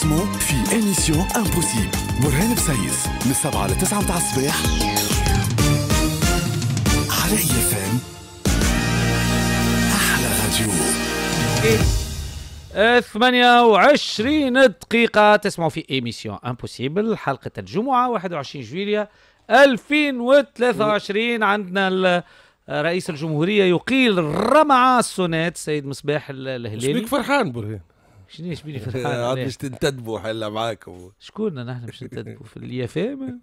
اسمه في إميسيون امبوسيبل. برهان بسيس من 7 ل 9 متاع الصباح على IFM أحلى راديو. 28 دقيقة تسمعوا في إميسيون امبوسيبل حلقة الجمعة 21 جويلية 2023. عندنا رئيس الجمهورية يقيل رمع السونات سيد مصباح الهلالي. شبيك فرحان برهان؟ شنو شبيني فرحان؟ عاد باش تنتدبوا حلا معاكم. شكوننا نحن باش ننتدبوا في اليافام؟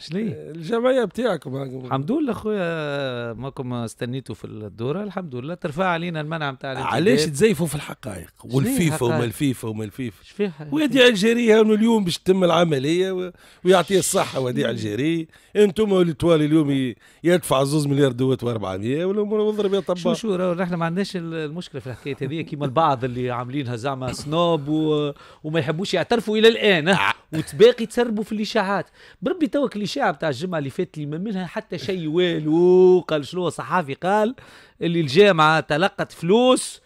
شنيا؟ الجمعية بتاعكم. الحمد لله خويا ماكم استنيتوا في الدورة، الحمد لله ترفع علينا المنع نتاع الانتداب. علاش تزيفوا في الحقائق؟ والفيفا وما الفيفا وما الفيفا. اش فيها؟ وديع الجيري اليوم باش تتم العملية ويعطيه الصحة وديع الجيري، انتم والتوال اليوم يدفع 2 مليار و400 والامور واضرب يا طباخ. شو راهو نحن ما عندناش المشكلة في الحكاية هذه كيما البعض اللي عاملينها زعما سنوب وما يحبوش يعترفوا إلى الآن وتباقي تسربوا في الإشاعات. بربي توا الإشاعة بتاع الجمعة اللي فاتت اللي ما منها حتى شيء والو. قال شنو صحافي قال اللي الجامعة تلقت فلوس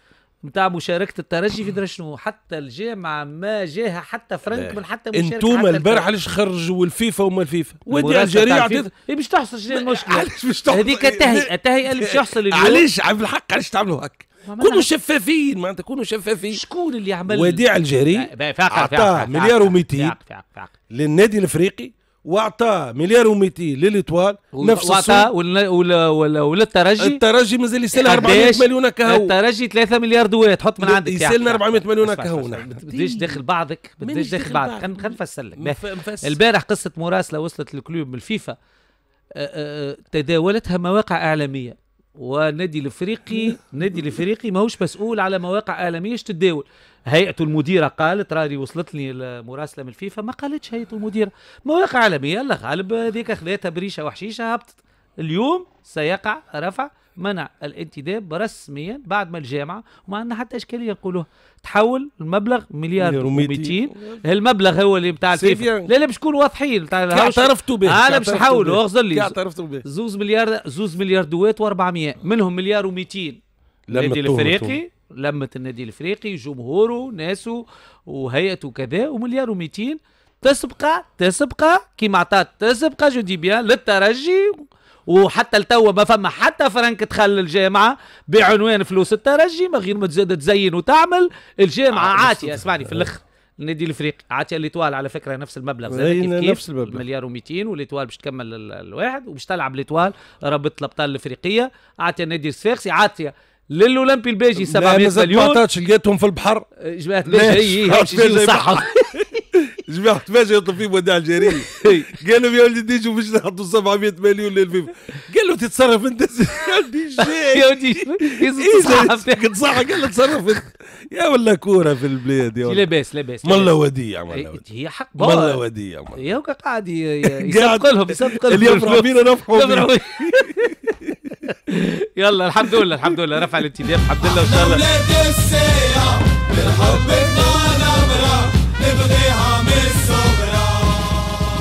نتاع مشاركة الترجي في درشنو، حتى الجامعة ما جاها حتى فرنك من حتى مشاركة. انتوما البارح علاش خرجوا الفيفا وما الفيفا؟ ودي الجريعة باش تحصل شنو المشكلة؟ علاش باش تحصل؟ هذيك التهيئة اللي باش يحصل اليوم. علاش بالحق علاش تعملوا هكا؟ كونوا شفافين، معناتها كونوا شفافين. شكون اللي عمل؟ وديع الجري عطاه 1,200,000 للنادي الافريقي واعطاه 1,200,000 للإتوال نفس السوق وللترجي. الترجي مازال يسالها 400 مليون كهو. الترجي 3 مليار حط من عندك يسالنا 400 مليون كهو. ما تبداش داخل بعضك، ما تبداش داخل بعضك. خلينا نفسر لك. البارح قصة مراسلة وصلت للكلوب من الفيفا تداولتها مواقع إعلامية، والنادي الافريقي النادي الافريقي ماهوش مسؤول على مواقع اعلاميه اش تتداول. هيئته المديره قالت راني وصلت لي المراسله من الفيفا، ما قالتش هيئه المديره، مواقع اعلاميه لا غالب هذيك خذاتها بريشه وحشيشه هبطت. اليوم سيقع رفع منع الانتداب رسميا بعد ما الجامعه وما عندنا حتى اشكاليه نقولوها تحول المبلغ 1,200,000. هالمبلغ هو اللي نتاع الفيفا. لا لا باش نكونوا واضحين نتاع اعترفتوا به. انا باش نحولوا اغزر لي اعترفتوا به 2 مليار و400 منهم 1,200,000 النادي الافريقي، لمة النادي الافريقي جمهوره ناسه وهيئته كذا، و1,200,000 تسبقى كيما عطات تسبقى جو دي بيان للترجي. وحتى لتوا ما فما حتى فرنك تخلى الجامعة بعنوان فلوس الترجي، ما غير ما تزاد تزين وتعمل. الجامعة عاتية، اسمعني في الاخر النادي الافريقي عاتية الإتوال على فكرة نفس المبلغ زي نفس المبلغ 1,200,000 والإتوال باش تكمل الواحد وباش تلعب الإتوال رابطة الأبطال الأفريقية. عاتية النادي الصفاقسي، عاتية للأولمبي الباجي 700 مليون. ما عطاتش لقيتهم في البحر جماعة الباجي هي صحة. جماعة فاجئ يطلب فيه وداع الجيري، قالوا يا ولدي ديجو باش نحطوا 700 مليون للفيفا، قال له تتصرف انت يا ولدي يا ولدي تصحى قال له تصرف انت يا ولا كوره في البلاد يا ولدي. لاباس لاباس والله وديع والله هي حق والله وديع يا قاعد يسبق لهم يسبق لهم اللي يفرحوا بينا نفرحوا. يلا الحمد لله الحمد لله رفع الانتداب الحمد لله وان شاء الله.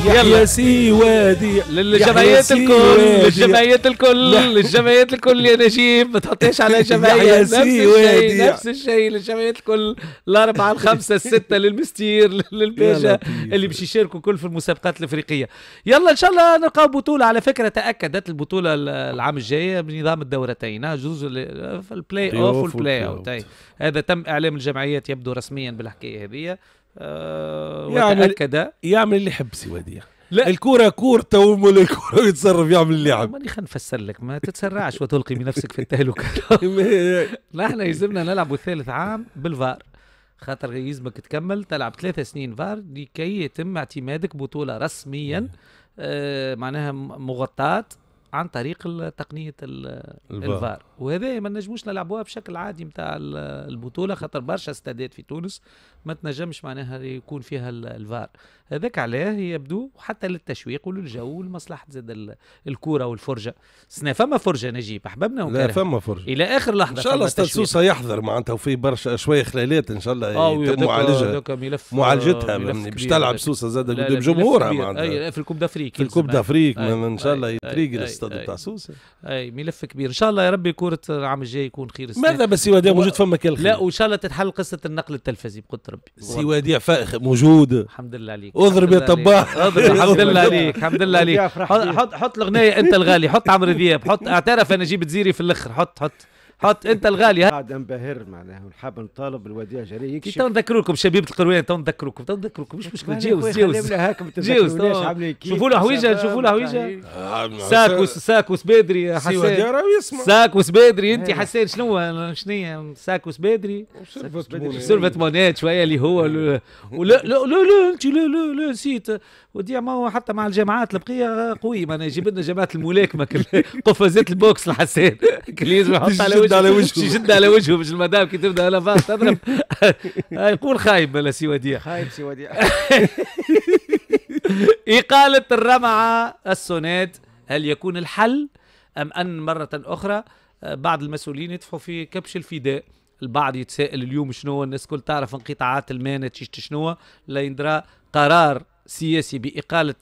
يلا سي وادي للجمعيات الكل للجمعيات الكل للجمعيات الكل يا نجيب ما تحطيش على جمعية نفس الشيء نفس الشيء للجمعيات الكل. 4 5 6 للمستير للباشا اللي باش يشاركوا كل في المسابقات الافريقيه. يلا ان شاء الله نلقاو بطوله. على فكره تاكدت البطوله العام الجاي بنظام الدورتين جزء في البلاي اوف والبلاي اوت. هذا تم اعلام الجمعيات يبدو رسميا بالحكايه هذه. يعمل اللي يحب سي وديع. لا الكره كورته ومول الكره ويتصرف يعمل اللي يحب. ماني خلينا نفسر لك ما تتسرعش وتلقي بنفسك في التهلكه. نحن يلزمنا نلعبوا 3 عام بالفار، خاطر يلزمك تكمل تلعب 3 سنين فار لكي يتم اعتمادك بطوله رسميا معناها مغطاه عن طريق تقنيه الفار. وهذا ما نجموش نلعبوها بشكل عادي نتاع البطوله، خاطر برشا استادات في تونس ما تنجمش معناها يكون فيها الفار. هذاك علاه يبدو حتى للتشويق وللجو ولمصلحه زاد الكوره والفرجه. سنا فما فرجه نجيب احبابنا وكرهنا. لا فما فرجه الى اخر لحظه. ان شاء الله استاذ سوسه يحضر معناتها وفيه برشا شويه خلالات ان شاء الله يتم معالجتها باش تلعب سوسه زاد قدام جمهورها معناتها في الكوب دافريك ان شاء الله يتريق الاستاد بتاع سوسه. اي ملف كبير ان شاء الله يا رب كوره العام الجاي يكون خير. ماذا بس سواديع موجود فما كل خير. لا وان شاء الله تتحل قصه النقل التلفزي بقدر ربي. سواديع فائخ موجود الحمد لله عليك. اضرب يا طباخ الحمد لله عليك الحمد لله عليك. حط الاغنيه انت الغالي، حط عمرو دياب، حط اعترف انا نجيب الدزيري في الاخر، حط انت الغالي. قاعد انبهر معناها ونحب نطالب الوديع جري يكشف. تو نذكر لكم شبيبه القرويان، تو نذكركم مش مشكله. جيوز شوفوا له هويجه، ساكوس بدري يا حسان، ساكوس بدري. انت حسان شنو ساكوس بدري؟ سلفت مونات شويه اللي هو ولا لا لا انت لا نسيت وديع. ما هو حتى مع الجامعات البقيه قوي، معناها يجيب لنا جماعه الملاكمه قفازات البوكس لحسان كليز يحط على وجهه يشد على وجهه باش المدام كي تبدا انا فاش تضرب يقول خايب ولا سواديع. إقالة الرمعة السوناد، هل يكون الحل أم أن مرة أخرى بعض المسؤولين يدفعوا في كبش الفداء؟ البعض يتساءل اليوم شنو الناس كل تعرف انقطاعات الماء شنو، لا يندرى قرار سياسي بإقالة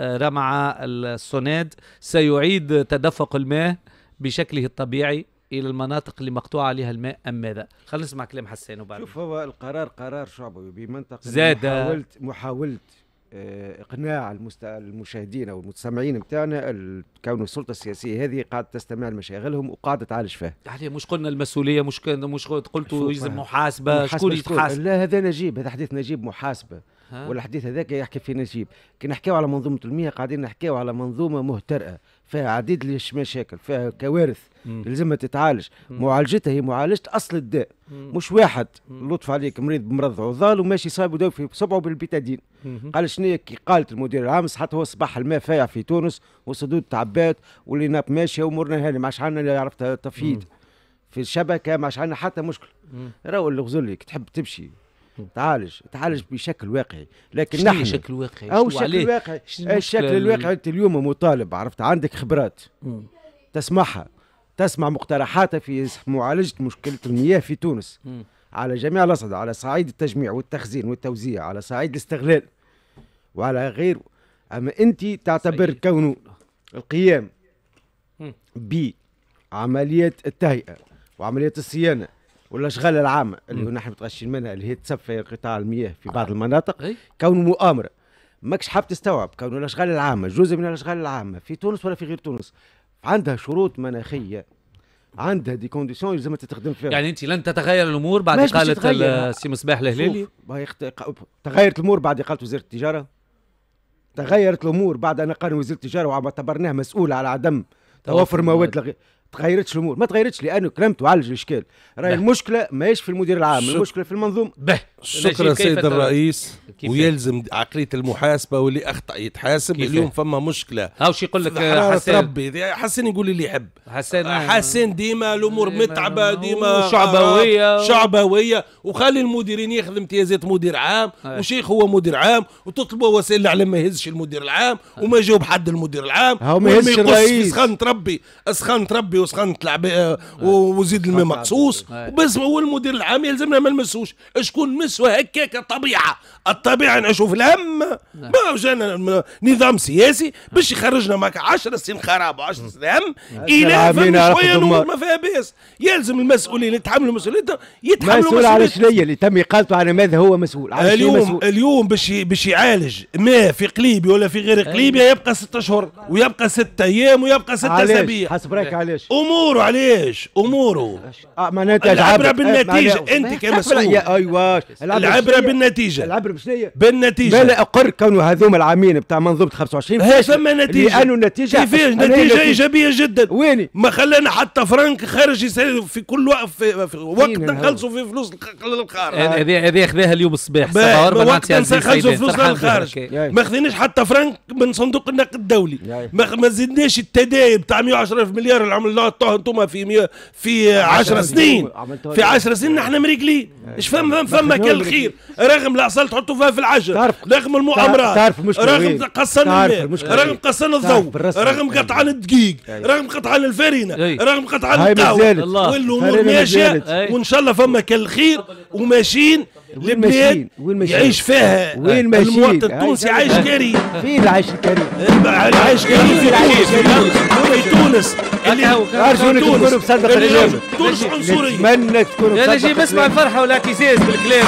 رمعة السوناد سيعيد تدفق الماء بشكله الطبيعي الى المناطق اللي مقطوع عليها الماء ام ماذا؟ خلينا نسمع كلام حسان وبعد. شوف هو القرار قرار شعبي بمنطقه زاد. محاولة اقناع المشاهدين او المتسمعين نتاعنا كون السلطه السياسيه هذه قاعده تستمع لمشاغلهم وقاعده تعالج فيها. يعني مش قلنا المسؤوليه، مش قلتوا يلزم محاسبه، شكون يتحاسب؟ لا هذا نجيب، هذا حديث نجيب محاسبه، والحديث هذاك يحكي في نجيب. كي نحكيو على منظومه المياه قاعدين نحكيو على منظومه مهترئه فيها عديد المشاكل، فيها كوارث لازمها تتعالج. معالجتها هي معالجه اصل الداء، مش واحد لطف عليك مريض بمرض عضال وماشي صايب وداوي في صبعه بالبيتادين. قال شنو كي قالت المدير العام حتى هو صباح الماء فايع في تونس وصدود تعبات والاناب ماشيه وامورنا هاني، ما عادش عندنا اللي عرفتها تفييد في الشبكه، ما عادش عندنا حتى مشكل. راهو الغزلي كي تحب تمشي تعالج بشكل واقعي. لكن نحن شكل واقعي او شكل واقعي، الشكل الواقعي انت اليوم مطالب، عرفت عندك خبرات تسمعها، تسمع مقترحاتها في معالجه مشكله المياه في تونس على جميع الاصعده، على صعيد التجميع والتخزين والتوزيع، على صعيد الاستغلال وعلى غيره. اما انت تعتبر كونه القيام بعمليات التهيئه وعمليات الصيانه والاشغال العامه اللي هو نحن متغشين منها، اللي هي تصفي قطاع المياه في بعض المناطق، كونه مؤامره. ماكش حاب تستوعب كونه الاشغال العامه جزء من الاشغال العامه في تونس ولا في غير تونس عندها شروط مناخيه، عندها دي كونديسيون يلزمها تخدم فيها. يعني انت لن تتغير الامور بعد اقاله السي مصباح الهلالي؟ تغيرت الامور بعد اقاله وزير التجاره، تغيرت الامور بعد ان قال وزير التجاره واعتبرناه مسؤول على عدم توفر مواد تغيرتش الامور، ما تغيرتش لانه كلام تعالج الاشكال. راهي المشكله ماهيش في المدير العام، المشكله في المنظومه. شكرا سيد الرئيس، ويلزم عقليه المحاسبه واللي اخطا يتحاسب. اليوم فما مشكله. هاو شو يقول لك حسان يقول اللي يحب. حسان ديما الامور متعبه، ديما شعبويه، وخلي المديرين ياخذ امتيازات مدير عام وشيخ هو مدير عام، وتطلبوا وسائل الاعلام ما يهزش المدير العام وما يجاوب حد المدير العام وما يهزش الرئيس. اسخان تربي وسخنت العباء وزيد الماء مقصوص وبس. هو المدير العام يلزمنا ما نمسوش شكون مسوا هكاك الطبيعه نشوف الهم. ما جانا نظام سياسي باش يخرجنا معك 10 سنين خراب و10 سنين هم الى فما شويه الامور ما فيها باس. يلزم المسؤولين يتحملوا مسؤوليتهم، يتحملوا مسؤوليتهم. على شنيا اللي تم اقالته، على ماذا هو مسؤول؟ على اليوم باش يعالج ما في قليبي ولا في غير قليبي يبقى 6 اشهر ويبقى 6 ايام ويبقى 6 اسابيع. حسب رايك علاش؟ اموره علاش؟ اموره معناتها العبره بالنتيجه. انت كمسؤول ايوا العبره بالنتيجه. العبره بشنيا؟ بالنتيجه. لا اقر كونه هذوم العامين بتاع منظومه 25 فما نتيجه، لانه النتيجه كيفاش؟ نتيجه ايجابيه جدا. وين؟ ما خلانا حتى فرنك خارج يسال في كل وقت في وقت نخلصوا فيه فلوس للخارج. هذه اخذاها اليوم الصباح وقت نخلصوا فلوس للخارج. ما خذيناش حتى فرنك من صندوق النقد الدولي، ما زدناش التداين بتاع 110 مليار اللي عملناه انتم في 10 سنين. في 10 سنين نحن مريقلين. اش فما كان الخير رغم العسل تحطوا فيها في العجل، رغم المؤامرات، رغم قصنا الماء، رغم قصنا الضوء، رغم قطعنا الدقيق، رغم قطعنا الفرينه، رغم قطعنا القهوه، والامور ماشيه وان شاء الله فما كان الخير وماشيين البلاد يعيش فيها المواطن التونسي عايش كريم. فين العيش الكريم؟ العيش كريم في تونس. أرجوك تكونوا مصدقين اليوم. تونس عنصرية. منك تكونوا مصدقين. يا نجيب اسمع الفرحة والاعتزاز بالكلام.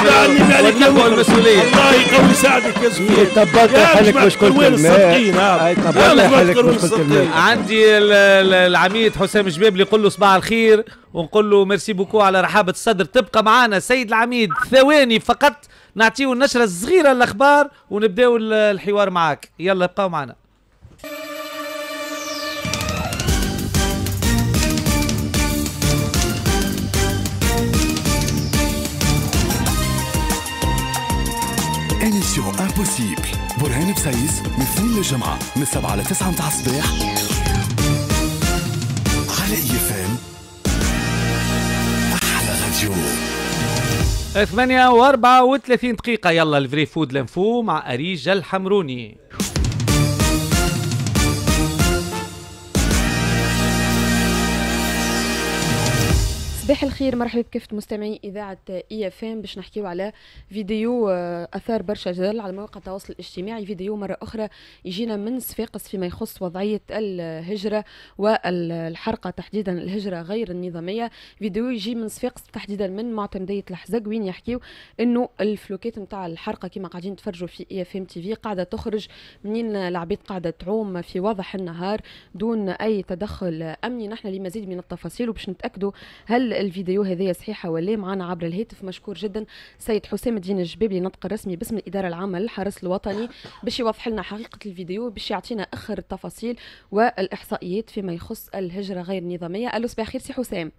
ونقبلوا المسؤولية. الله يقوي ساعدك يا زميلي. طبلت حالك مش كنت المال. طبلت حالك مش كنت المال. عندي العميد حسام الجبابلي يقول له صباح الخير. ونقول له ميرسي بوكو على رحابة الصدر. تبقى معانا سيد العميد ثواني فقط نعطيه النشرة الصغيرة للأخبار ونبداو الحوار معاك. يلا بقاو معنا. إميسيون امبوسيبل برهان بسيس من 2 للجمعة من 7 ل 9 متاع الصباح على EFM. 8:34 يلا الفري فود لانفو مع أريج الحمروني. صباح الخير، مرحبا بكافة مستمعي إذاعة EFM باش نحكيو على فيديو أثار برشا جدل على مواقع التواصل الاجتماعي، فيديو مرة أخرى يجينا من صفاقس فيما يخص وضعية الهجرة والحرقة تحديدا، الهجرة غير النظامية، فيديو يجي من صفاقس تحديدا من معتمدية الحزق وين يحكيو إنه الفلوكات نتاع الحرقة كما قاعدين تفرجوا في EFM TV قاعدة تخرج منين العبيد قاعدة تعوم في وضح النهار دون أي تدخل أمني. نحن لمزيد من التفاصيل وباش نتأكدوا هل الفيديو هذايا صحيحه ولا معنا عبر الهاتف مشكور جدا سيد حسام الدين الجبابلي نطق رسمي باسم الاداره العامه للحرس الوطني باش يوضح لنا حقيقه الفيديو باش يعطينا اخر التفاصيل والاحصائيات فيما يخص الهجره غير النظاميه. الو صباح الخير سي حسام.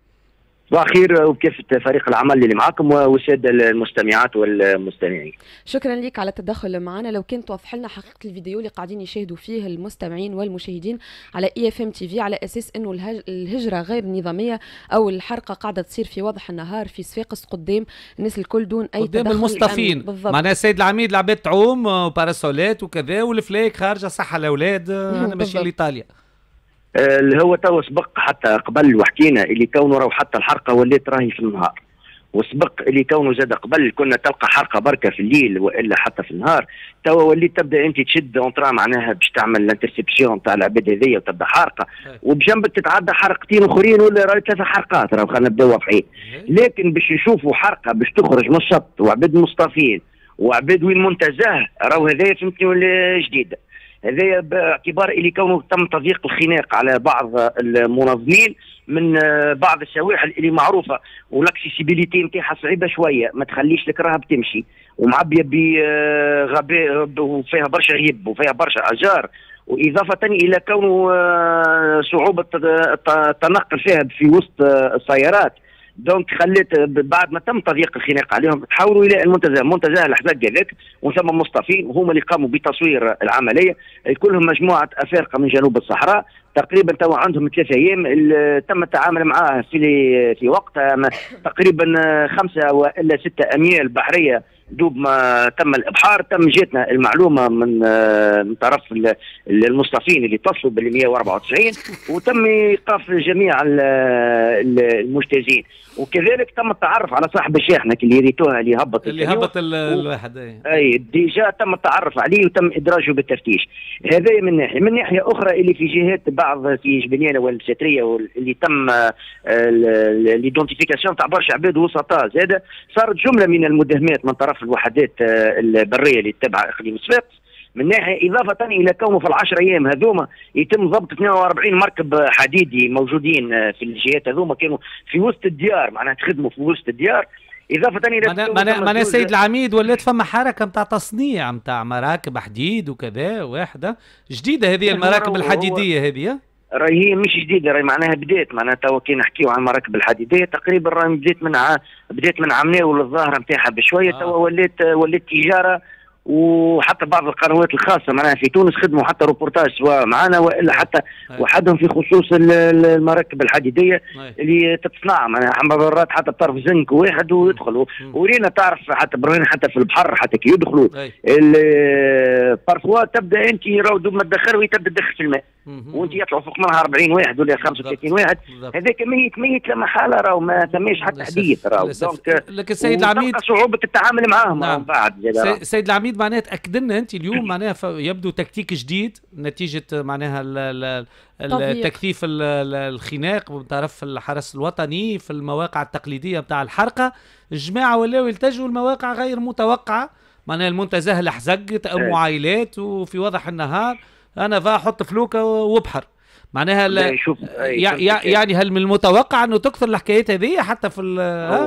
صباح الخير وكافه فريق العمل اللي معاكم والساده المستمعات والمستمعين. شكرا لك على التدخل معنا. لو كنت توضح لنا حقيقه الفيديو اللي قاعدين يشاهدوا فيه المستمعين والمشاهدين على EFM TV على اساس انه الهجره غير النظاميه او الحرقه قاعده تصير في وضح النهار في صفاقس قدام الناس الكل دون اي تدخل قدام المصطفين معناها السيد العميد العباد تعوم وباراسولات وكذا والفلاك خارجه صحه الاولاد انا ماشي لايطاليا اللي هو تو سبق حتى قبل وحكينا اللي كونه راهو حتى الحرقه ولات راهي في النهار وسبق اللي كونه زاد قبل كنا تلقى حرقه بركه في الليل والا حتى في النهار توا وليت تبدا انت تشد اونترا معناها باش تعمل الانترسبسيون تاع العباد هذيا وتبدا حرقه وبجنبك تتعدى حرقتين اخرين ولا راهي ثلاثه حرقات راهو خلينا نبداو واضحين لكن باش نشوفوا حرقه باش تخرج من الشط وعباد مصطفين وعباد وين منتزه راهو هذايا فهمتني ولا جديده. هذايا باعتبار اللي كونه تم تضييق الخناق على بعض المنظمين من بعض السواحل اللي معروفه والاكسيسيبيليتي نتاعها صعيبه شويه ما تخليش لك راهب تمشي ومعبيه بغباء وفيها برشا غيب وفيها برشا اشجار واضافه الى كونه صعوبه التنقل فيها في وسط السيارات دونك خليت بعد ما تم تضييق الخناق عليهم تحولوا الى المنتزه، منتزه الحزق هذاك وثم مصطفين وهما اللي قاموا بتصوير العمليه، كلهم مجموعه افارقه من جنوب الصحراء، تقريبا توا عندهم 3 ايام تم التعامل معاه في وقت تقريبا 5 والا 6 اميال بحريه دوب ما تم الابحار، تم جاتنا المعلومه من طرف المصطفين اللي اتصلوا بال 194 وتم ايقاف جميع المجتازين وكذلك تم التعرف على صاحب الشاحنه اللي ريتوها اللي هبط الواحد اي ديجا تم التعرف عليه وتم ادراجه بالتفتيش. هذا من ناحيه، من ناحيه اخرى اللي في جهات بعض في جبليانه والستريه واللي تم ليدونتيفيكاسيون تاع برشا عباد وسطاء زاده صارت جمله من المداهمات من طرف الوحدات البريه اللي تتبع اقليم صفاقس من ناحيه، اضافه الى كونه في ال10 ايام هذوما يتم ضبط 42 مركب حديدي موجودين في الجهات هذوما كانوا في وسط الديار معناها تخدموا في وسط الديار، اضافه الى معناها السيد العميد ولات فما حركه نتاع تصنيع نتاع مراكب حديد وكذا واحده جديده هذه المراكب الحديديه هذه راهي مش جديده راهي معناها بدات معناها توا كي نحكيو عن المراكب الحديديه تقريبا راهي بدات من عامين والظاهره نتاعها بشويه توا ولات تجاره وحتى بعض القنوات الخاصه معناها في تونس خدموا حتى روبورتاج سواء معنا والا حتى وحدهم في خصوص المراكب الحديديه اللي تتصنع معناها مرات حتى بطرف زنك واحد ويدخل ورينا تعرف حتى برهان حتى في البحر حتى كي يدخلوا البارفوا تبدا انت راهو دوما تدخل تبدا تدخل في الماء وانت يطلعوا فوق منها 40 واحد ولا 35 واحد هذاك ميت ميت لا محاله راهو ما ثماش حتى حديث راهو لكن السيد العميد صعوبه التعامل معاهم من بعد السيد العميد معناها تاكد لنا انت اليوم معناها يبدو تكتيك جديد نتيجه معناها تكثيف الخناق من طرف الحرس الوطني في المواقع التقليديه نتاع الحرقه، الجماعه ولاو يلتجوا لمواقع غير متوقعه معناها المنتزه الحزق تأموا عائلات وفي وضح النهار انا فا احط فلوكه وبحر معناها يعني هل من المتوقع انه تكثر الحكايات هذه حتى في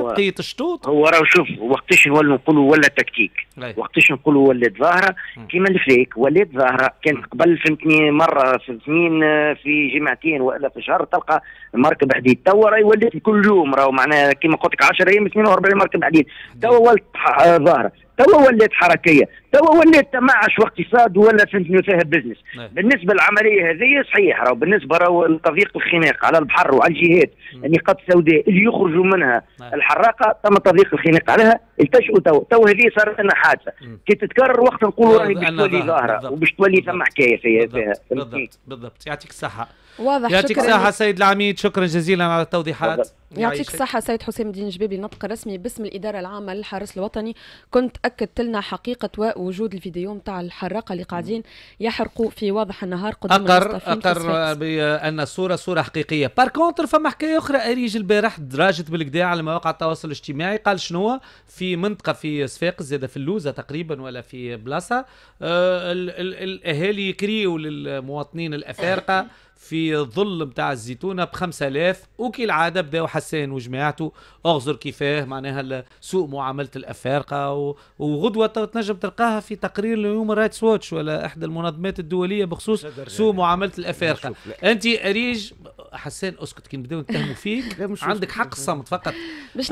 بقيه الشطوط؟ هو راهو شوف وقتاش نولوا نقولوا ولا تكتيك، وقتاش نقولوا ولات ظاهره كيما الفليك ولات ظاهره، كانت قبل فهمتني مره في سنين في جمعتين والا في شهر تلقى مركب حديد، توا راهي ولات كل يوم راهو معناها كيما قلت لك 10 ايام 42 مركب حديد، توا ولات ظاهره، توا ولات حركيه، توا ولات تمعش واقتصاد ولا فهمتني فيها بزنس. بالنسبه للعمليه هذه صحيح راهو بالنسبه راهو لتضييق الخناق على البحر وعلى الجهات النقاط السوداء اللي يخرجوا منها الحراقه تم تضييق الخناق عليها التجؤوا توا هذه صارت لنا حادثه كي تتكرر وقت نقولوا راهي باش تولي ظاهره وباش تولي ثم حكايه فيها بالضبط بالضبط يعطيك الصحه واضح يعطيك الصحه سيد العميد شكرا جزيلا على التوضيحات يعطيك الصحه سيد حسام الدين الجبابلي نطق رسمي باسم الاداره العامه للحرس الوطني كنت اكدت لنا حقيقه وجود الفيديو نتاع الحراقه اللي قاعدين يحرقوا في واضح النهار قدام المستوطنين اقر بان الصوره صوره حقيقيه بار كونتر فما حكايه اخرى اريج البارح دراجت بالكدا على مواقع التواصل الاجتماعي قال شنو في منطقه في صفاقس زاده في اللوزه تقريبا ولا في بلاصه الاهالي يكريوا للمواطنين الافارقه في الظل نتاع الزيتونه ب 5000 وكالعاده بداو حسان وجماعته اغزر كيفاه معناها سوء معامله الافارقه وغدوه تنجم تلقاها في تقرير لهيومن رايتس ووتش ولا احدى المنظمات الدوليه بخصوص سوء معامله الافارقه. انت اريج حسان اسكت كي نبداو نتهموا فيك عندك حق الصمت فقط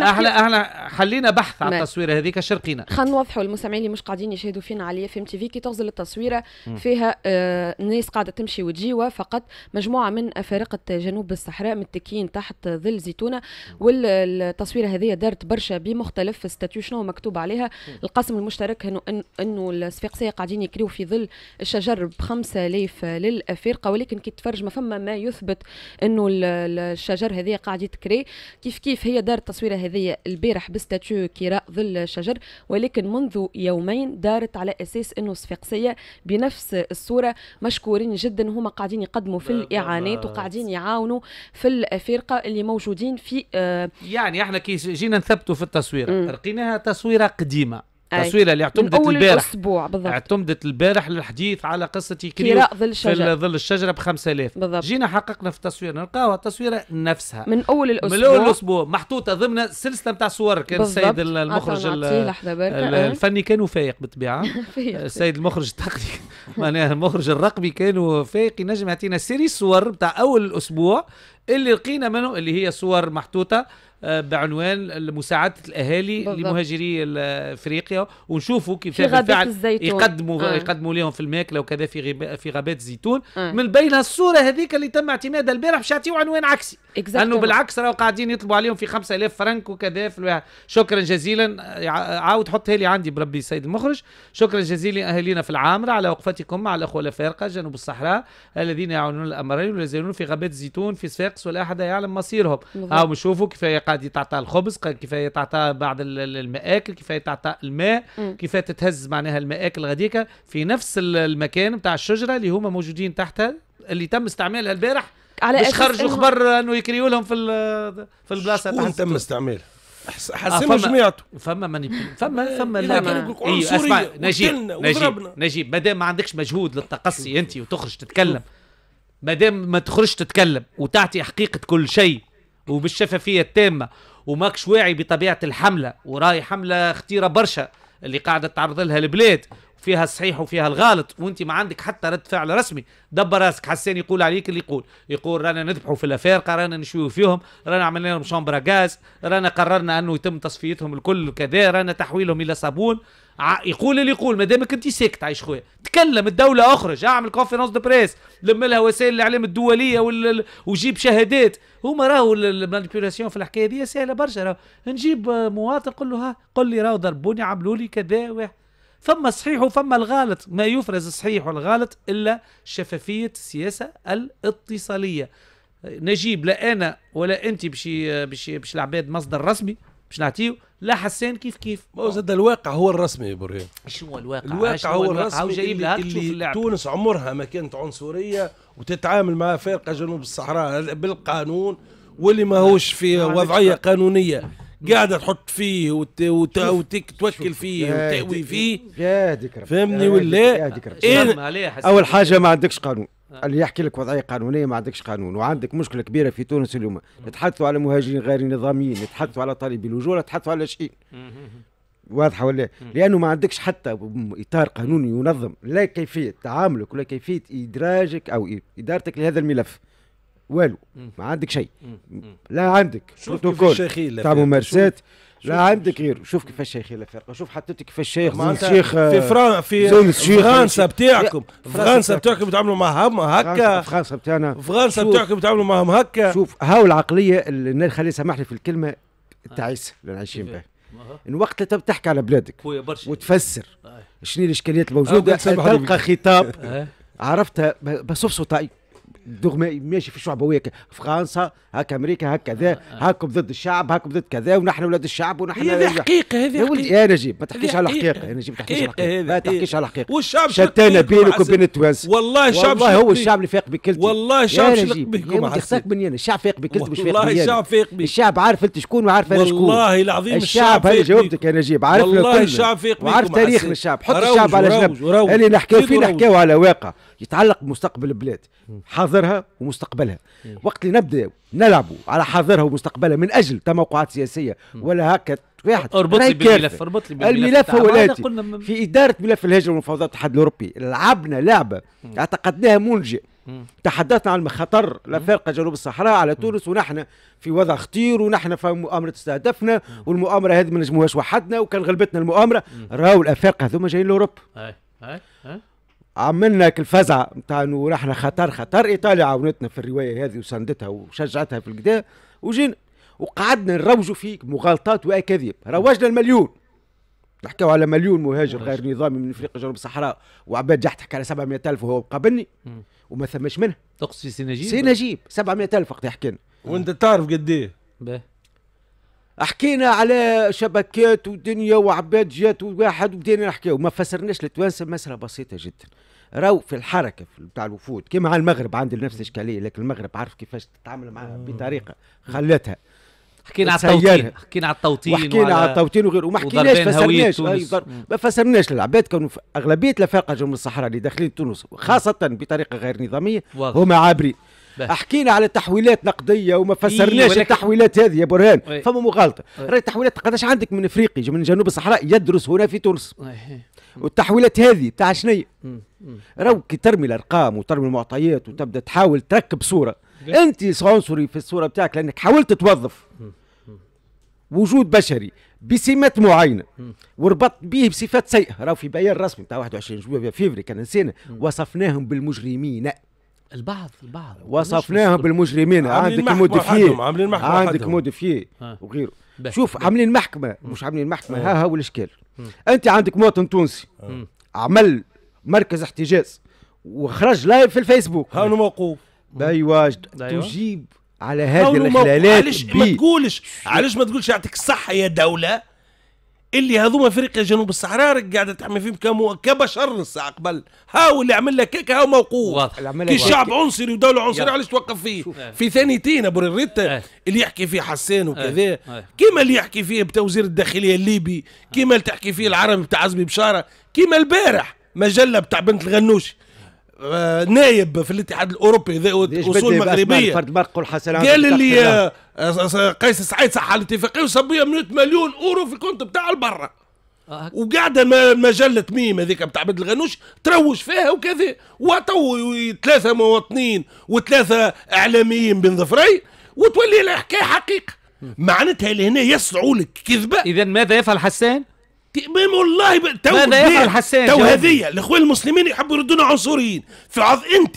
احنا حلينا بحث عن التصويره هذيك شرقينا خلينا نوضحوا للمستمعين اللي مش قاعدين يشاهدوا فينا على اف ام تي في كي تغزل التصويره فيها ناس قاعده تمشي وتجي فقط مجموعة من أفارقة جنوب الصحراء متكيين تحت ظل زيتونة والتصويرة هذه دارت برشا بمختلف ستاتيو شنو مكتوب عليها القاسم المشترك انه الصفاقسية قاعدين يكريو في ظل الشجر ب 5000 للأفارقة ولكن كي تفرج ما فما ما يثبت انه الشجر هذه قاعد يتكري كيف هي دارت التصويرة هذه البارح بستاتيو كراء ظل الشجر ولكن منذ يومين دارت على اساس انه الصفاقسية بنفس الصورة مشكورين جدا هما قاعدين يقدموا في الاعانات وقاعدين يعاونوا في الافارقه اللي موجودين في يعني احنا كي جينا نثبتوا في التصويره لقيناها تصويره قديمه التصويره اللي اعتمدت البارح اعتمدت البارح للحديث على قصه كراء ظل الشجره ب 5000 جينا حققنا في التصويره نلقاوها التصويره نفسها من اول الاسبوع محطوطه ضمن سلسله نتاع صور كان السيد المخرج الفني كانوا فايق بالطبيعه السيد المخرج التقني معناها المخرج الرقمي كانوا فايق ينجم يعطينا سيري الصور نتاع اول الاسبوع اللي لقينا منه اللي هي صور محطوطه بعنوان مساعدة الأهالي لمهاجري أفريقيا ونشوفوا كيف بالفعل يقدموا لهم في الماكلة وكذا في غابات الزيتون من بينها الصورة هذيك اللي تم اعتمادها البارح باش يعطيو عنوان عكسي أنه بالعكس راهو قاعدين يطلبوا عليهم في 5000 فرنك وكذا في الواحد شكرا جزيلا عاود حطها لي عندي بربي السيد المخرج شكرا جزيلا أهالينا في العامرة على وقفتكم مع الأخوة الأفارقة جنوب الصحراء الذين يعانون الأمرين ولا يزالون في غابات الزيتون في صفاقس ولا أحد يعلم مصيرهم هاو نشوفوا كيف قاعد تعطى الخبز كيفاش تعطى بعض المآكل كيفاش تعطى الماء كيفاش تتهز معناها المآكل غاديكا في نفس المكان نتاع الشجره اللي هما موجودين تحتها اللي تم استعمالها البارح باش خرجوا خبر انه يكريوا لهم في البلاصه تاعهم تم استعمالها حسموا جميعته فما لا نجيب مادام ما عندكش مجهود للتقصي انت وتخرج تتكلم مادام ما تخرجش تتكلم وتعطي حقيقه كل شيء وبالشفافيه التامه وماكش واعي بطبيعه الحمله وراي حمله خطيره برشا اللي قاعده تعرض لها البلاد فيها الصحيح وفيها الغلط، وانت ما عندك حتى رد فعل رسمي. دبر راسك. حسان يقول عليك اللي يقول رانا نذبحوا في الافارقه، رانا نشويو فيهم، رانا عملنا لهم شامبرا غاز، رانا قررنا انه يتم تصفيتهم الكل وكذا، رانا تحويلهم الى صابون. يقول اللي يقول. ما دامك انت ساكت عايش خويا، تكلم الدوله، اخرج اعمل كونفرنس دو بريس، لم لها وسائل الاعلام الدوليه وجيب شهادات. هما راهو المانيبيولاسيون في الحكايه دي سهله برشا. راهو نجيب مواطن قل له ها قل لي راهو ضربوني عملوا لي كذا. فما صحيح وفما الغالط، ما يفرز الصحيح والغالط الا شفافيه السياسه الاتصاليه. نجيب لا انا ولا انت باش العباد مصدر رسمي باش نعطيه، لا حسان كيف كيف. ما هو زاد الواقع هو الرسمي يا برهان. شنو هو الواقع؟ الواقع هو الرسمي اللي تونس عمرها ما كانت عنصريه وتتعامل مع فرقه جنوب الصحراء بالقانون، واللي ماهوش في وضعيه قانونيه قاعده تحط فيه وتوكل فيه وتأوي فيه. فهمني ولا؟ اول حاجه ما عندكش قانون، اللي يحكي لك وضعيه قانونيه ما عندكش قانون. وعندك مشكله كبيره في تونس اليوم، نتحدثوا على مهاجرين غير نظاميين، نتحدثوا على طالبي الوجوه، نتحدثوا على شيء. واضحه ولا؟ لانه ما عندكش حتى اطار قانوني ينظم لا كيفيه تعاملك ولا كيفيه ادراجك او ادارتك لهذا الملف. والو، ما عندك شيء. لا عندك بروتوكول تاع ممارسات، لا عندك غير شوف كيفاش شيخ الافارقه. شوف حطيتك في الشيخ في فرنسا بتاعكم، فرنسا بتاعكم بتعاملوا معهم هكا، فرنسا بتاعنا، فرنسا بتاعكم بتعاملوا معهم هكا. شوف هاو العقليه اللي خلي سامح لي في الكلمه التعيسه اللي عايشين بها. وقت اللي تحكي على بلادك وتفسر شنو الاشكاليات الموجوده، تلقى خطاب عرفتها بصفصطاي دغمه ماشي في الشعبويه، فرنسا هكا، امريكا هكا ذا، هاكم ضد الشعب، هاكم ضد كذا، ونحن ولاد الشعب ونحن. هذه حقيقه، هذه حقيقه. يا ولدي يا نجيب ما تحكيش على حقيقه، يا نجيب ما تحكيش على حقيقه، ما تحكيش على حقيقه. والشعب شتانا بينك وبين التوانسه. والله الشعب، والله هو الشعب اللي فايق بكلتي. والله الشعب شلق بكم حسيت مني انا، الشعب فايق بكلتي مش فايق بيا. والله الشعب فايق بي. الشعب عارف انت شكون وعارف انا شكون. والله العظيم الشعب فايق بيك. الشعب جاوبتك يا نجيب، عارف الكل. والله الشعب فايق بيك. وعارف تاريخ الشعب، حط الشعب على جنب. اللي نحكيو فيه نحكيو على واقع يتعلق بمستقبل البلاد، حاضرها ومستقبلها. وقت اللي نبدا نلعبوا على حاضرها ومستقبلها من اجل توقعات سياسيه ولا هكا واحد. اربط لي بالملف، اربط لي بالملف. الملف هو الاتي في اداره ملف الهجره والمفاوضات الاتحاد الاوروبي. لعبنا لعبه اعتقدناها ملجئ، تحدثنا عن خطر الافارقه جنوب الصحراء على تونس، ونحن في وضع خطير، ونحن في مؤامره استهدفنا، والمؤامره هذه ما نجموهاش وحدنا، وكان غلبتنا المؤامره. راهو الافارقه هذوما جايين لاوروبا، عملنا الفزعه نتاع انه رحنا خطر خطر. ايطاليا عاونتنا في الروايه هذه وساندتها وشجعتها في الكدا، وجينا وقعدنا نروجوا في مغالطات واكاذيب. روجنا المليون، نحكيو على مليون مهاجر غير نظامي من افريقيا جنوب الصحراء، وعباد جا تحكي على 700,000 وهو قابلني وما ثماش منها. تقصد في سي نجيب؟ سي نجيب 700,000 وقت حكينا. وانت تعرف قد ايه؟ حكينا على شبكات ودنيا وعباد جات وواحد، وبدينا نحكيو ما فسرناش للتوانسه مساله بسيطه جدا. راهو في الحركه نتاع الوفود كما على المغرب عندي نفس الاشكاليه، لكن المغرب عارف كيفاش تتعامل معها بطريقه خلاتها. حكينا على التوطين، حكينا على التوطين، وحكينا على التوطين وغيره، وما حكيناش فسرناش. ما فسرناش للعباد. كانوا اغلبيه الافارقه جنوب الصحراء اللي داخلين تونس خاصه بطريقه غير نظاميه هما عابرين. حكينا على تحويلات نقديه وما فسرناش التحويلات هذه يا برهان. فما مغالطه. راهي التحويلات قداش عندك من افريقي من جنوب الصحراء يدرس هنا في تونس، والتحويلات هذه تاع شنيا؟ راهو كي ترمي الارقام وترمي المعطيات وتبدا تحاول تركب صوره، انت عنصري في الصوره بتاعك لانك حاولت توظف وجود بشري بسمات معينه وربط به بصفات سيئه. راهو في بيان رسمي تاع 21 فيفري كان نسينا وصفناهم بالمجرمين. البعض وصفناهم بالمجرمين. عندك موديفيه، عندك موديفيه وغيره. شوف عاملين محكمه مش عاملين محكمه. ها هو الاشكال. انت عندك مواطن تونسي عمل مركز احتجاز وخرج لايف في الفيسبوك، ها موقوف بيواجد. تجيب على هذه الاخلالات. علاش ما تقولش يعطيك الصحه يا دوله اللي هذوما افريقيا جنوب الصحراء قاعده تعمل فيهم كبشر الساعه قبل. هاو اللي عمل لك كيكه هاو موقوف. كي شعب عنصري ودوله عنصريه علاش توقف فيه؟ في ثانيتين ابو الريتا اللي يحكي فيه حسان وكذا، كيما اللي يحكي فيه بتاع وزير الداخليه الليبي، كيما اللي تحكي فيه العربي بتاع عزمي بشاره، كيما البارح مجله بتاع بنت الغنوش نايب في الاتحاد الاوروبي ذا اصول مغربيه قال اللي قيس سعيد صح الاتفاقيه وصبيه 100 مليون اورو في الكونت بتاع البرة. وقاعده مجله ميم هذيك بتاع عبد الغنوش تروج فيها وكذا، وعطوا 3 مواطنين و3 اعلاميين بن ظفري وتولي الحكايه حقيقه. معناتها لهنا يصنعوا لك كذبه. اذا ماذا يفعل حسان؟ والله ماذا يفعل حسان؟ تو هذيا الاخوان المسلمين يحبوا يردونا عنصريين. في انت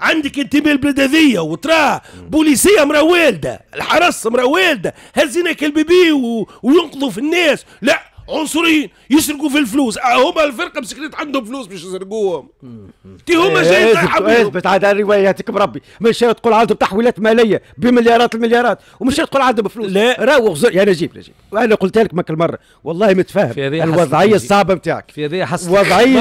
عندك انتماء البلاد هذيا وتراه بوليسيه مراوالده، الحرس مراوالده، هزينك البيبي وينقذوا في الناس، لا عنصريين يسرقوا في الفلوس، هما الفرقه مسكنين عندهم فلوس باش يسرقوهم. تي هما جايين اثبت عاد رواياتك بربي، مش تقول عندهم تحويلات ماليه بمليارات المليارات ومش تقول عندهم فلوس، لا راهو غزر يا نجيب وانا قلت لك ماك المره والله متفاهم الوضعيه الصعبه نتاعك في هذه حسن وضعيه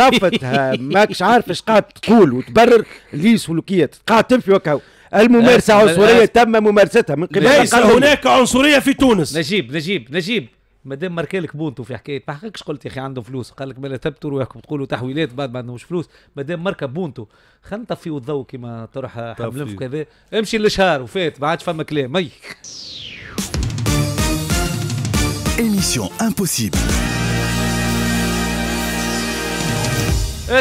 عرفتها ماكش عارف اش قاعد تقول وتبرر لي سلوكيات قاعد تنفي وكاو الممارسه عنصريه تم ممارستها من قبل. ليس هناك عنصريه في تونس. نجيب مادام ماركالك بونتو في حكايه ما حقكش قلت يا اخي عنده فلوس، قال لك مالا تبتروا تقولوا تحويلات بعد ما عندهمش فلوس، مادام ماركا بونتو خلينا نطفيو الضوء كما طرح حملنف وكذا، امشي للشهر وفات ما عادش فما كلام. اي ايميسيون امبوسيبل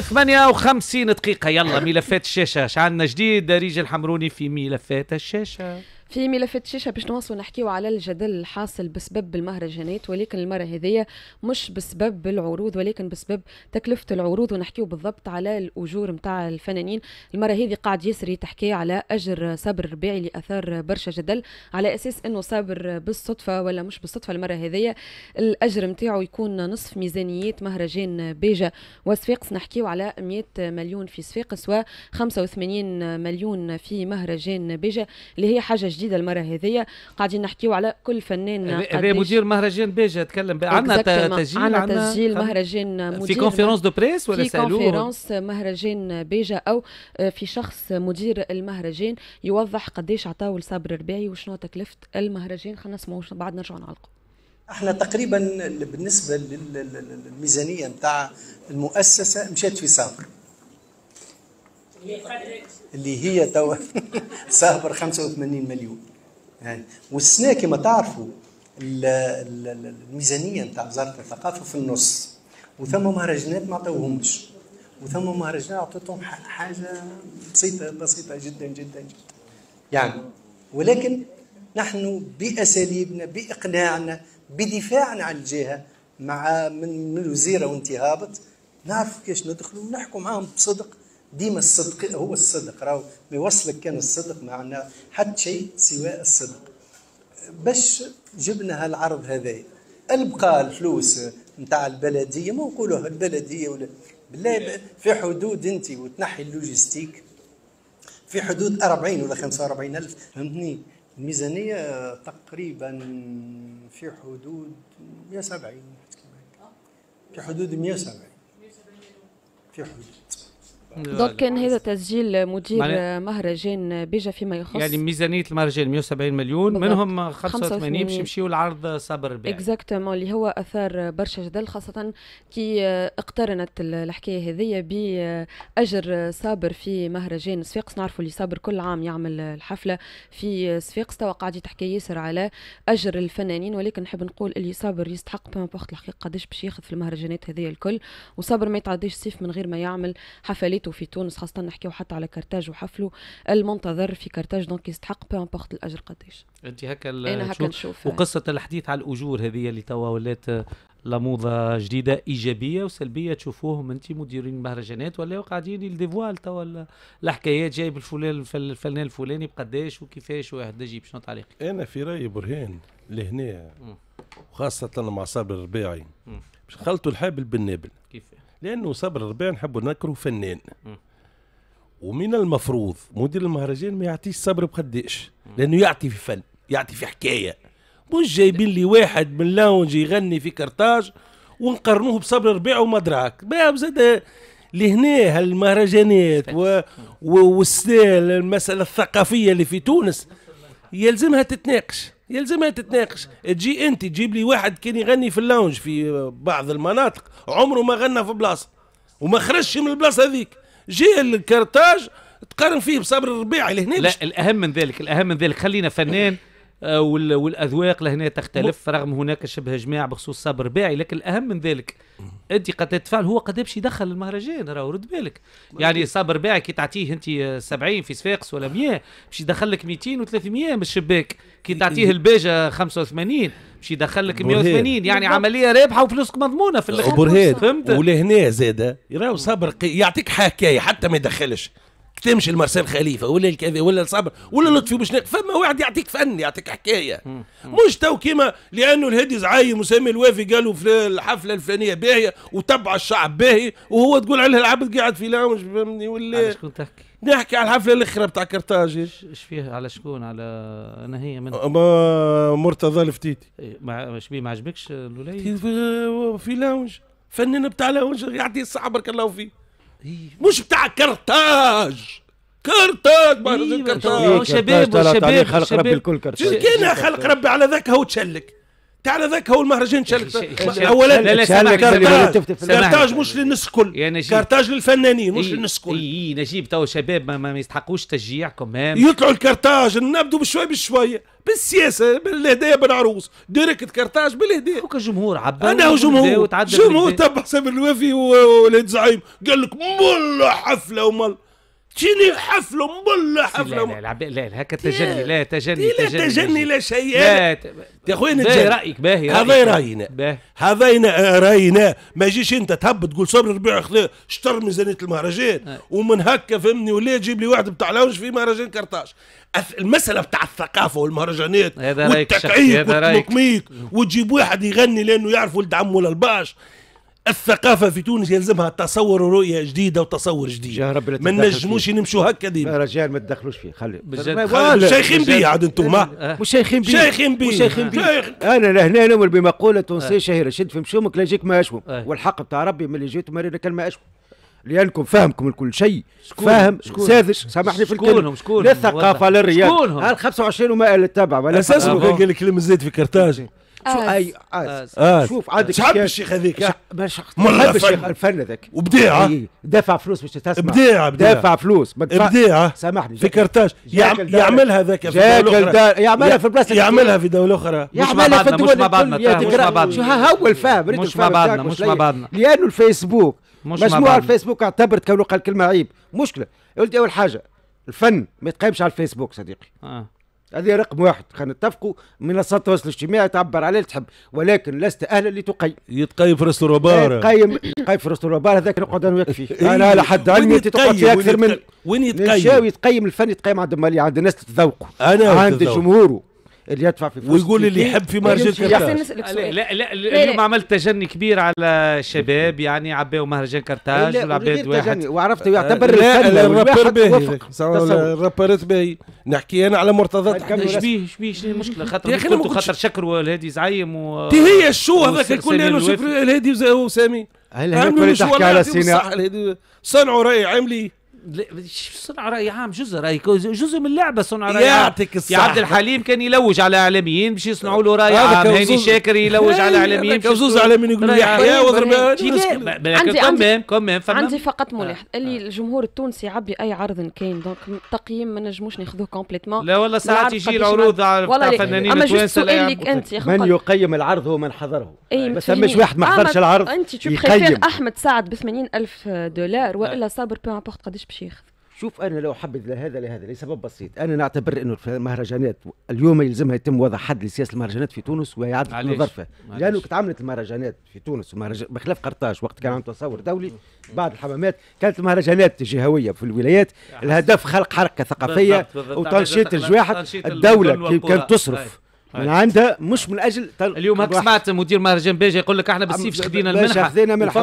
58 دقيقة. يلا ملفات الشاشة، شعلنا جديد ريج الحمروني في ملفات الشاشة. في ملفات الشاشة باش نواصلوا نحكيوا على الجدل الحاصل بسبب المهرجانات، ولكن المرة هذيا مش بسبب العروض ولكن بسبب تكلفة العروض، ونحكيوا بالضبط على الأجور نتاع الفنانين. المرة هذه قاعد يسري تحكي على أجر صابر الربيعي اللي أثار برشا جدل على أساس أنه صابر بالصدفة ولا مش بالصدفة. المرة هذيا الأجر نتاعو يكون نصف ميزانيات مهرجان بيجا وصفاقس، نحكيوا على 100 مليون في صفاقس و 85 مليون في مهرجان بيجا اللي هي حاجة جديده المره هذه. قاعدين نحكيو على كل فنان قديش مدير مهرجان بيجا تكلم عندنا تسجيل مهرجان مدير في كونفيرونس دو بريس ولا سالو في كونفيرونس مهرجان بيجا او في شخص مدير المهرجان يوضح قديش عطاو لصابر الربيعي وشنو تكلفه المهرجان. خلينا نسمعوا بعد نرجعوا نعلقوا. احنا تقريبا بالنسبه للميزانيه نتاع المؤسسه مشات في صابر اللي هي توا صابر 85 مليون يعني. والسنه كما تعرفوا الميزانيه نتاع وزاره الثقافه في النص، وثم مهرجانات ما عطاوهمش، وثم مهرجانات عطيتهم حاجه بسيطه جدا جدا جدا يعني. ولكن نحن باساليبنا باقناعنا بدفاعنا عن الجهه مع من الوزيره وانت هابط نعرف كيفاش ندخلوا ونحكوا معاهم بصدق. ديما الصدق هو الصدق، راهو بيوصلك كان الصدق معنا حتى شيء سوى الصدق. باش جبنا هالعرض هذايا البقاء الفلوس نتاع البلديه، ما نقولوها البلديه ولا بالله في حدود انت وتنحي اللوجيستيك في حدود 40 ولا 45 الف فهمتني. الميزانيه تقريبا في حدود 170 في حدود 170 في حدود. دونك كان هذا تسجيل مدير مهرجان بيجا فيما يخص يعني ميزانيه المهرجان 170 مليون بالضبط. منهم 85 باش يمشيو لعرض صابر الربيعي اكزاكتومون اللي هو اثار برشا جدل، خاصه كي اقترنت الحكايه هذه باجر صابر في مهرجان صفاقس. نعرفوا اللي صابر كل عام يعمل الحفله في صفاقس، توا قاعد تحكي ياسر على اجر الفنانين، ولكن نحب نقول اللي صابر يستحق بمبوخت الحقيقه قداش باش ياخذ في المهرجانات هذه الكل، وصابر ما يتعداش الصيف من غير ما يعمل حفلات في تونس، خاصة نحكيو حتى على كرتاج وحفله المنتظر في كرتاج، دونك يستحق بو امبورت الاجر قداش. انت هكا نشوف. وقصة الحديث على الاجور هذه اللي توا ولات لموضة جديدة ايجابية وسلبية تشوفوهم انت مديرين المهرجانات ولا قاعدين يلديفوال توا الحكايات جايب الفنان الفلاني بقداش وكيفاش واحد يجيب. شنو تعليقك؟ انا في رايي برهان لهنا وخاصة مع صابر الربيعي باش خلطوا الحابل بالنابل. كيفاش؟ لأنه صابر الربيعي نحبوا نذكره فنان، ومن المفروض مدير المهرجان ما يعطيش صبر بقداش، لأنه يعطي في فن، يعطي في حكاية، مش جايبين لي واحد من لاونج يغني في كرتاج ونقارنوه بصابر الربيعي وما دراك، زاد لهنا هالمهرجانات والسنة المسألة الثقافية اللي في تونس يلزمها تتناقش. تجي انت تجيب لي واحد كان يغني في اللونج في بعض المناطق عمره ما غنى في بلاصه وما خرجش من البلاصه هذيك، جاء الكرتاج تقارن فيه بصابر الربيعي لهنا. لا الاهم من ذلك، خلينا فنان والاذواق لهنا تختلف رغم هناك شبه جماع بخصوص صبر باعي، لكن الاهم من ذلك انت قد تتفاعل هو قد باش يدخل المهرجان. راه رد بالك يعني صبر باعي كي تعطيه انت 70 في صفاقس ولا 100 باش يدخل لك 200 و300 من الشباك، كي تعطيه الباجه 85 باش يدخل لك 180 يعني عمليه رابحه وفلوسك مضمونه في الاخر. فهمت؟ ولهنا زاده راهو صبر يعطيك حكايه حتى ما يدخلش تمشي المرسال خليفه ولا الكذا ولا الصبر ولا لطفي باش فما واحد يعطيك فن يعطيك حكايه مش تو كيما لانه الهادي زعايم وسامي الوافي قالوا في الحفله الفلانيه باهيه وتبع الشعب باهي وهو تقول عليه العبد قاعد في لاونج. فهمني ولا نحكي على الحفله الاخرى بتاع كرتاج ايش فيها على شكون على انا هي من مرتضى الفتيتي اش بيه ما عجبكش الولايه في لاونج فنان بتاع لاونج يعطيه الصحه بارك الله فيه مش بتاع كرتاج. كرتاج برضه كرتاج شباب الكل كرتاج كان خلق ربي على ذاك هو تشلك تاع على ذاك هو المهرجان تشلك اولا لا كرتاج مش للناس الكل كرتاج للفنانين مش للناس الكل. اي نجيب تو شباب ما يستحقوش تشجيع كمان يطلعوا الكرتاج نبدوا بشوي بشوي بالسياسه بالهدايا بالعروس ديريكت كرتاج بالهدايا وكا جمهور عبا انا جمهور تبع حسام الوافي وولاد زعيم قال لك ملا حفله ومال تجيني حفله ملا حفله لا لا لا هكا تجني لا تجني لا تجني لا شيء يا خويا نتجني رايك باهي هذا راينا هذا راينا ما يجيش انت تهب تقول صبري ربيع شطر ميزانيه المهرجان ومن هكا فهمني ولا تجيب لي واحد بتاع لونج في مهرجان كرتاج. المسألة بتاع الثقافة والمهرجانات والتكعيب والتمكميك وتجيب واحد يغني لأنه يعرف ولد عمه ولا الباش. الثقافة في تونس يلزمها تصور ورؤية جديدة وتصور جديد. ما نجموش نمشوا هكا ديما. رجال ما تدخلوش فيه خلي. شيخين بيه عاد انتم مش شيخين بيه. شيخين بيه. شيخين بيه. أنا لهنا نمل بمقولة تونسية شهيرة شد في مشومك لا يجيك ما أشوم والحق بتاع ربي من اللي جيتوا مرينا كان ما أشوم. لأنكم فاهمكم الكل شيء فاهم ساذج سامحني في الكلمة لا الثقافة لا الرياض هال 25 وما اللي تبع أساسهم كان قال الكلمة زيد في كرتاج شو أي شوف عاد شعب الشيخ هذيك مرة الشيخ الفن ذاك وبديعة دافع فلوس باش تسمع بديعة دافع فلوس بديعة سامحني في كرتاج يعملها ذاك في دولة أخرى يعملها في البلاصة يعملها في دولة أخرى يعملها في الدول الكل شو هو الفهم مش مع بعضنا مش مع بعضنا لأنه الفيسبوك مجموعة الفيسبوك اعتبرت كونه قال كلمة عيب مشكلة. يا ولدي أول حاجة الفن ما يتقيمش على الفيسبوك صديقي. هذه رقم واحد خلينا نتفقوا منصات التواصل الاجتماعي تعبر عليه اللي تحب ولكن لست أهلا لتقيم. يتقيم في راس الربار. يتقيم في راس الربار هذاك نقعد أنا وياك فيه. أنا على حد علمي أنت تقعد فيه أكثر من وين يتقيم؟ يتقيم الفن يتقيم عند مالي عند الناس تتذوقه. عند جمهوره. اللي يدفع في ويقول اللي يحب في مهرجان كرتاج لا لا لا اليوم عملت تجني كبير على الشباب يعني عباو مهرجان كرتاج والعباد واحد وعرفت يعتبر الرابر باهي الرابرات باهي نحكي انا على مرتضى شبيه شنو المشكله خاطر شكروا الهادي زعيم و هي الشو هذاك الكل قالوا شكر الهادي وسامي عملوا تحكي على صناعه صنعوا راي عملي صنع رأي عام جزء من اللعبة صنع رأي عام يا عبد الحليم كان يلوج على إعلاميين باش يصنعوا له رأي عام هاني شاكر يلوج على إعلاميين كوزوز إعلاميين يقولوا يحيى وضربان عندي فقط ملاحظ اللي الجمهور التونسي يعبي أي عرض كان دونك التقييم ما نجموش ناخذوه كومبليتمون لا والله ساعات يجي العروض على فنانين توانسة من يقيم العرض هو من حضره ما ثماش واحد ما حضرش العرض يقيم أحمد سعد ب 80,000 دولار والا صابر بو امبورت قداش باش ياخذ. شوف انا لو حبذ لهذا لسبب بسيط، انا نعتبر انه المهرجانات اليوم يلزمها يتم وضع حد لسياسه المهرجانات في تونس ويعادة ظرفها، لانه تعاملت المهرجانات في تونس بخلاف قرطاج وقت كان عم تصور دولي، بعض الحمامات كانت المهرجانات جهويه في الولايات، الهدف خلق حركه ثقافيه وتنشيط الجواحد، الدوله كانت تصرف من عندها مش من اجل اليوم هك سمعت مدير مهرجان باجا يقول لك احنا بالصيف خذينا المنحه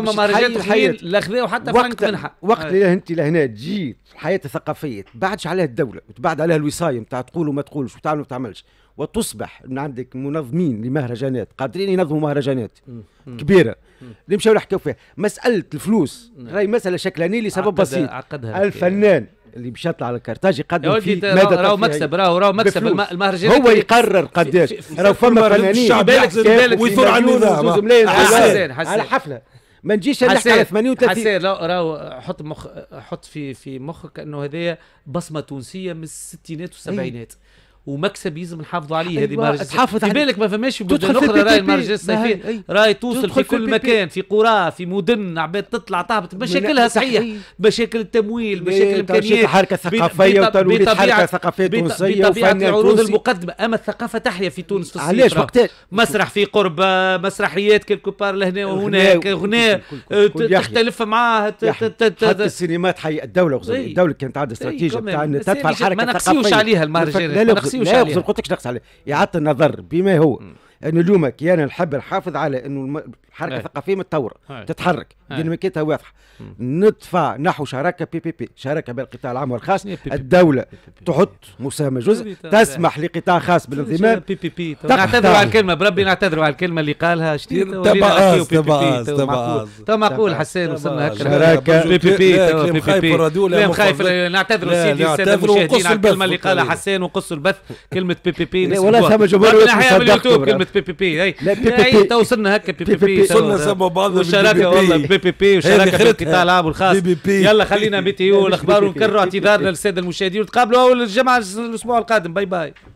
وفما مهرجان الحياه لا خذاو حتى فرنك منحه وقت انت لهنا تجي الحياه الثقافيه تبعدش عليها الدوله وتبعد عليها الوصايه نتاع تقول وما تقولش وتعمل وما تعملش وتصبح من عندك منظمين لمهرجانات قادرين ينظموا مهرجانات كبيره اللي مشاو يحكوا فيها مساله الفلوس راهي مساله شكلانيه لسبب بسيط الفنان اللي باش يطلع على كرتاج يقدم فيه ماذا راهو مكسب راهو مكسب المهرجانات هو يقرر قداش راهو فما فنانين ويثور على النظام على حفله ما نجيش نحكي على 38 حسان راهو حط في مخك انه هذايا بصمه تونسيه من الستينات والسبعينات ومكسب لازم نحافظوا عليه. هذه مهرجان في بالك ما فماش بلدان اخرى راهي المهرجان الصيفي راهي توصل في كل مكان، في قرى في مدن، عباد تطلع تهبط مشاكلها صحيح، مشاكل التمويل، مشاكل الامكانيات، حركه ثقافيه وتوليد حركه ثقافيه تونسيه وفن العروض المقدمه. اما الثقافه تحيا في تونس في الصيف، علاش وقتاش مسرح في قرب، مسرحيات كيلكو بار لهنا وهناك، غناء تختلف معاه، حتى السينما تحيا. الدوله كانت عندها استراتيجيه تاع تدفع الحركه الثقافيه، ما نقصيوش عليها المهرجان، لا ما قلتلكش نقص عليه، إعادة النظر بما هو. أنا اليوم كي أنا نحب نحافظ على أنه الحركة الثقافية متطورة تتحرك، ديناميكيتها واضحة، ندفع نحو شراكة بي بي بي، شراكة بين القطاع العام والخاص، الدولة تحط مساهمة جزء، تسمح لقطاع خاص بالانضمام. نعتذروا على الكلمة، بربي نعتذروا على الكلمة اللي قالها شتيت تبعاز تو معقول حسان وصلنا هكا شراكة بي بي بي لا خايف. نعتذروا سيدي السادة المشاهدين على الكلمة اللي قالها حسان، وقصوا البث كلمة بي بي بي ولا ثم جمهور بي بي بي. اي تو وصلنا هكا بي بي بي، وصلنا سبوا بعضنا بالشراكه والله بي بي بي وشراكه القطاع العام والخاص. يلا خلينا بي تي يو الاخبار، ونكرروا اعتذارنا للساده المشاهدين، وتقابلوا اول الجمعه الاسبوع القادم. باي باي.